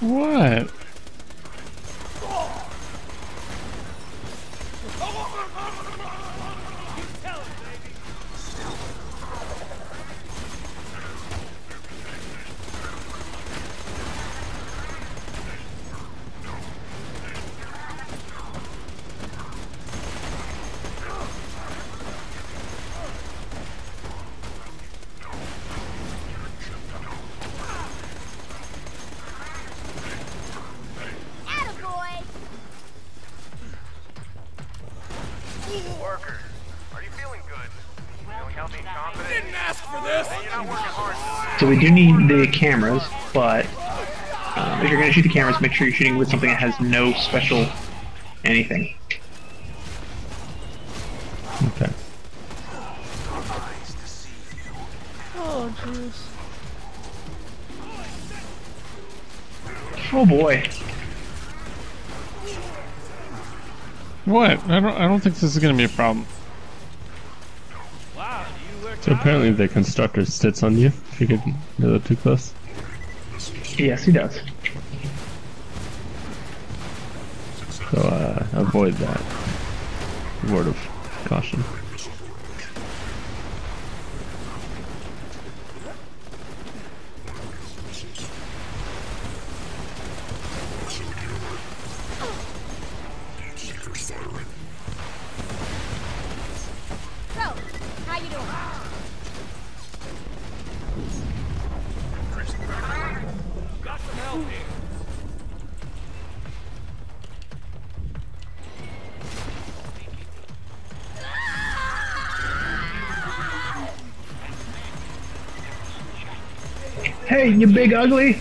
What? Workers, are you feeling good? Feeling healthy and confident? Didn't ask for this! You're not working hard. So we do need the cameras, but if you're going to shoot the cameras, make sure you're shooting with something that has no special anything. Okay. Oh, jeez. Oh, boy. What? I don't think this is gonna be a problem. Wow, so apparently the constructor sits on you if you get a little too close. Yes, he does. So avoid that. Word of caution. Hey, you big ugly!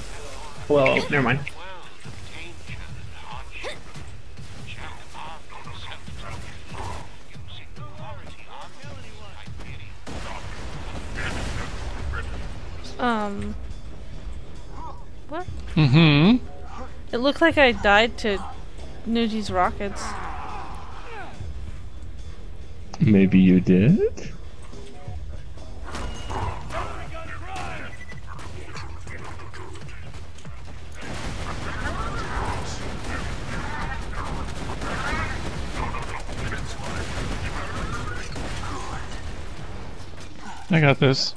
Well, never mind. What? Mm-hmm. It looked like I died to Nuji's rockets. Maybe you did? I got this.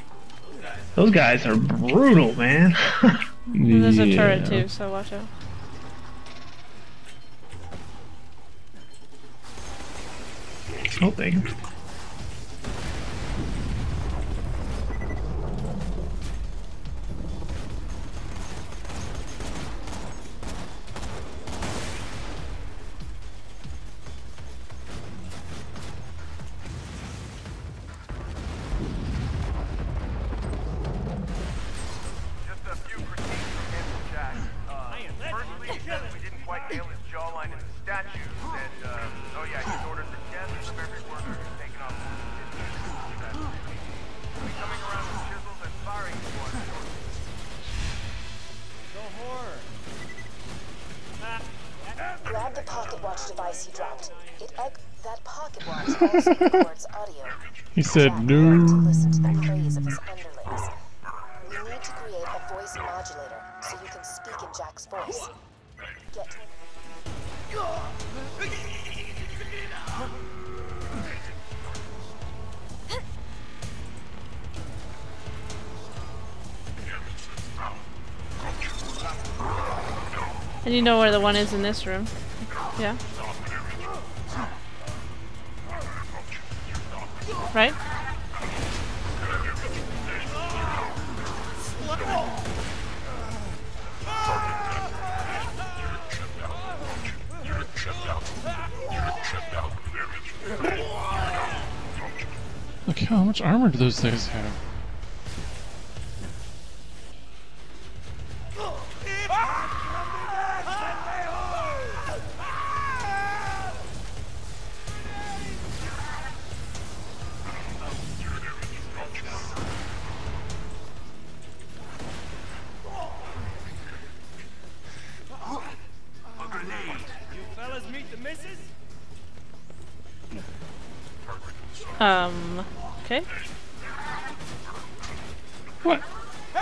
Those guys are brutal, man. There's a turret too, so watch out. Oh, thank you. Grab the pocket watch device he dropped. That pocket watch also records audio. He said no. To listen to the praise of his underlings. We need to create a voice modulator so you can speak in Jack's voice. Get. And you know where the one is in this room. Yeah. Right? Look how much armor do those things have? Okay. What?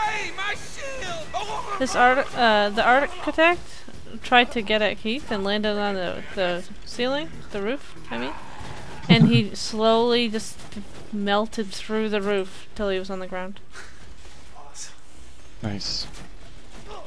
Hey, my shield! Oh, this the architect tried to get at Keith and landed on the ceiling, the roof, I mean. And he slowly just melted through the roof till he was on the ground. Awesome. Nice. No.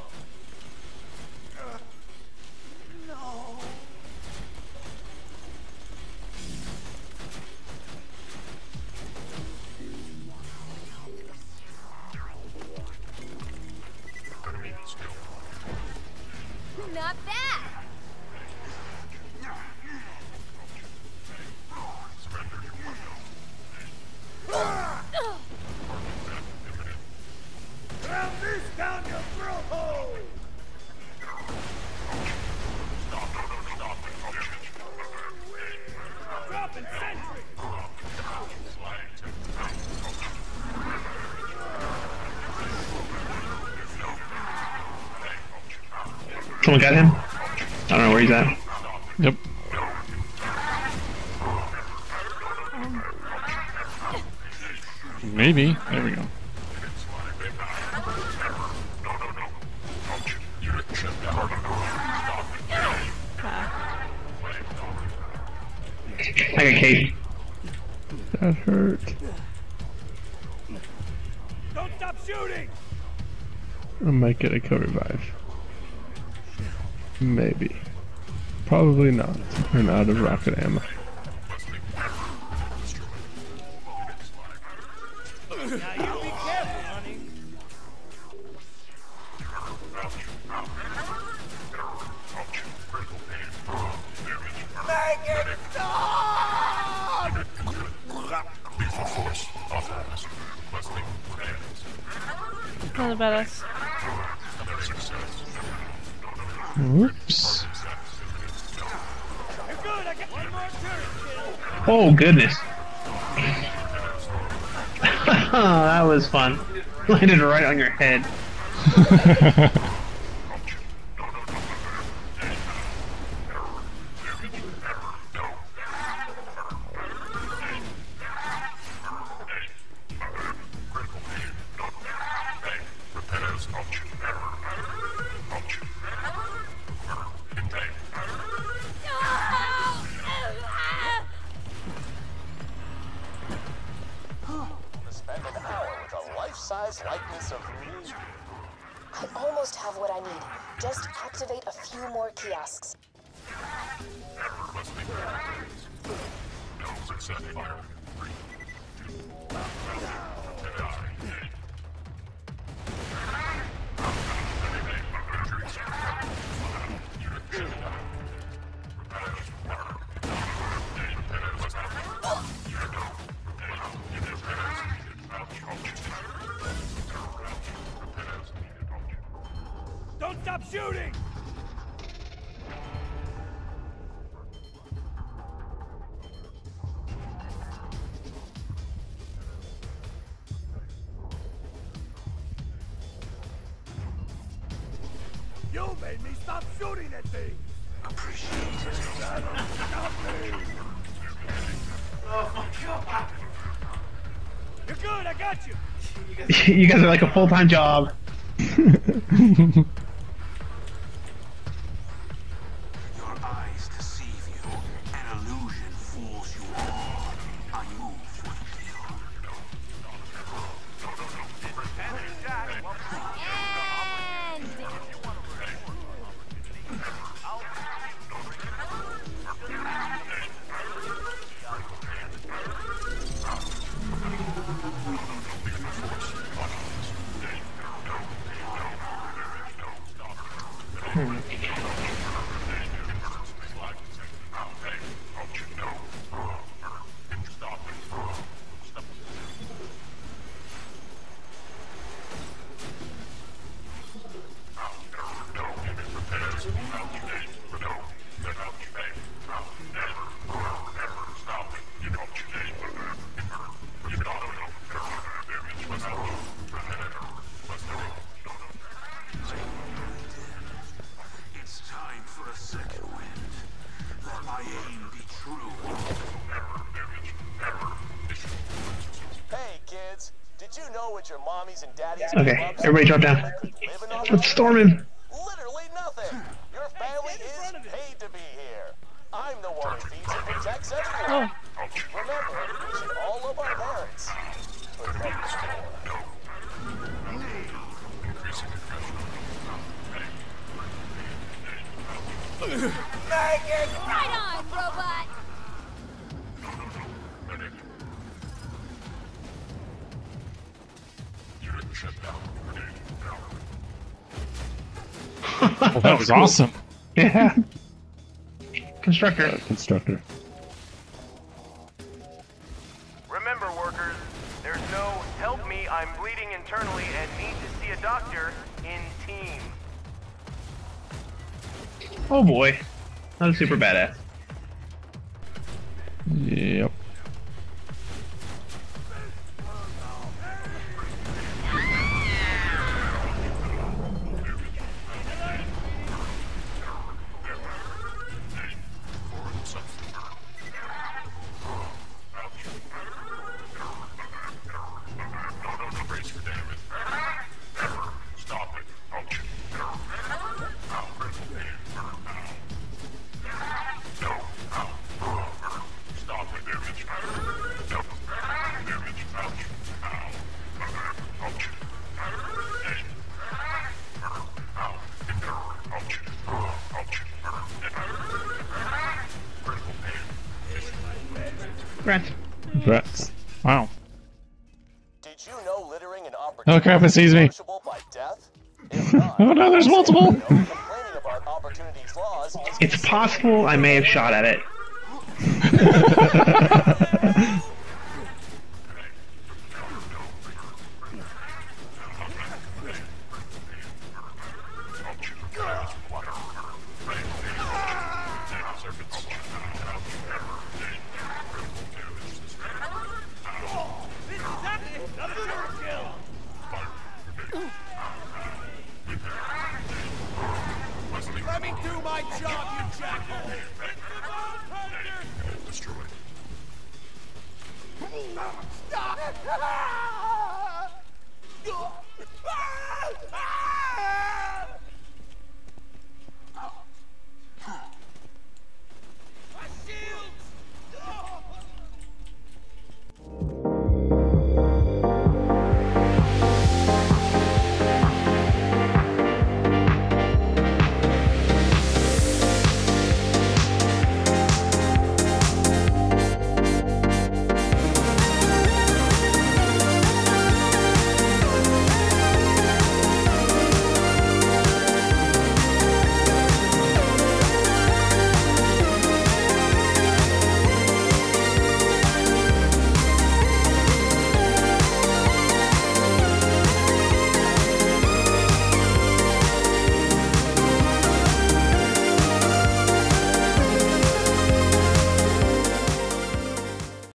Not bad. Someone got him? I don't know where he's at. Yep. Maybe. There we go. I got Kate. That hurt. Don't stop shooting! I might get a kill revive. Maybe. Probably not. I'm out of rocket ammo. Now you be careful, honey. Make it stop! Kind of badass. Oops. Oh goodness. That was fun. Landed right on your head. I almost have what I need. Just activate a few more kiosks. Stop shooting! You made me stop shooting at things! Appreciate it. Stop me! Oh my god! You're good, I got you! You guys are like a full-time job. what your mommies and daddies okay, everybody drop down. Let's storm him. Literally nothing. Your family is paid to be here. I'm the one who feeds and protects everyone. Remember, we should all love our parents. Make it right on, robot. Well, that was awesome. Yeah. Constructor. Constructor. Remember, workers, there's no help me, I'm bleeding internally and need to see a doctor in team. Oh boy. That was super badass. Yep. Rats. Wow. Did you know littering and opportunity? Oh crap, it sees me. By death? Not, oh no, there's multiple! It's possible I may have shot at it. Stop!